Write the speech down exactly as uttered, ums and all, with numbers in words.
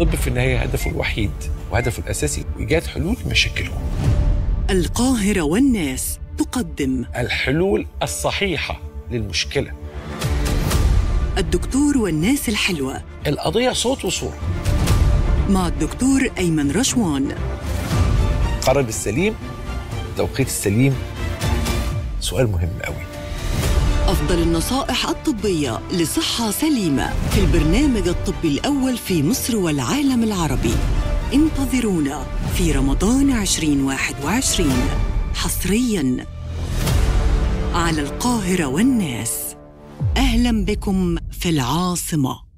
الطب في النهاية هدفه الوحيد وهدفه الأساسي إيجاد حلول مشاكلكم. القاهرة والناس تقدم الحلول الصحيحة للمشكلة. الدكتور والناس الحلوة، القضية صوت وصورة، مع الدكتور أيمن رشوان. القرار السليم، التوقيت السليم، سؤال مهم قوي. أفضل النصائح الطبية لصحة سليمة في البرنامج الطبي الأول في مصر والعالم العربي. انتظرونا في رمضان عشرين واحد وعشرين حصرياً على القاهرة والناس. أهلاً بكم في العاصمة.